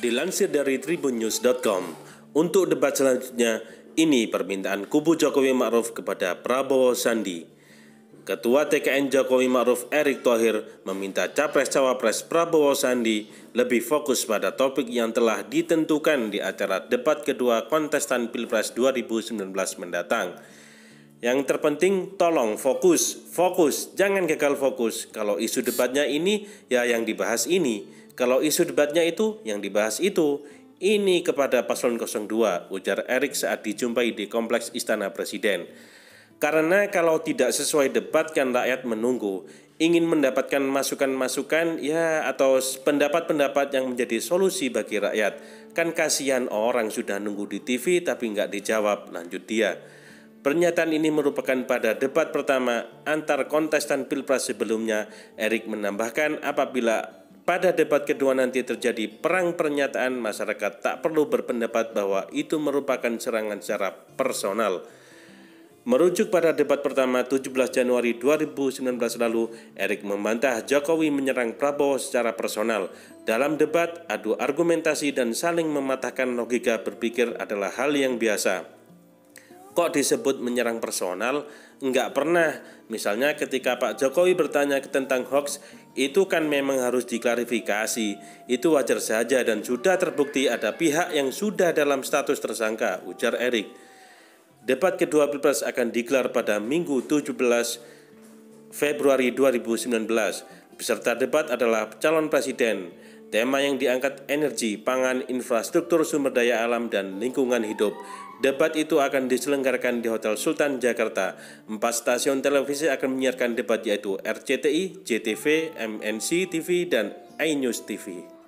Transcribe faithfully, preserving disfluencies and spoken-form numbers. Dilansir dari Tribunnews dot com, untuk debat selanjutnya, ini permintaan kubu Jokowi-Ma'ruf kepada Prabowo-Sandi. Ketua T K N Jokowi-Ma'ruf Erick Thohir meminta Capres-Cawapres Prabowo-Sandi lebih fokus pada topik yang telah ditentukan di acara debat kedua kontestan Pilpres dua ribu sembilan belas mendatang. Yang terpenting, tolong fokus, fokus, jangan gagal fokus. Kalau isu debatnya ini, ya yang dibahas ini. Kalau isu debatnya itu, yang dibahas itu. Ini kepada Paslon nol dua, ujar Erick saat dijumpai di kompleks Istana Presiden. Karena kalau tidak sesuai debat kan rakyat menunggu, ingin mendapatkan masukan-masukan ya atau pendapat-pendapat yang menjadi solusi bagi rakyat. Kan kasihan orang sudah nunggu di T V tapi nggak dijawab, lanjut dia. Pernyataan ini merupakan pada debat pertama antar kontestan Pilpres sebelumnya. Erick menambahkan apabila pada debat kedua nanti terjadi perang pernyataan, masyarakat tak perlu berpendapat bahwa itu merupakan serangan secara personal. Merujuk pada debat pertama tujuh belas Januari dua ribu sembilan belas lalu, Erick membantah Jokowi menyerang Prabowo secara personal. Dalam debat, adu argumentasi dan saling mematahkan logika berpikir adalah hal yang biasa. Kok disebut menyerang personal? Enggak pernah. Misalnya ketika Pak Jokowi bertanya tentang hoax, itu kan memang harus diklarifikasi. Itu wajar saja dan sudah terbukti ada pihak yang sudah dalam status tersangka, ujar Erick. Debat kedua Pilpres akan digelar pada Minggu tujuh belas Februari dua ribu sembilan belas. Peserta debat adalah calon presiden. Tema yang diangkat energi, pangan, infrastruktur sumber daya alam, dan lingkungan hidup. Debat itu akan diselenggarakan di Hotel Sultan Jakarta. Empat stasiun televisi akan menyiarkan debat yaitu R C T I, J T V, M N C T V, dan iNews T V.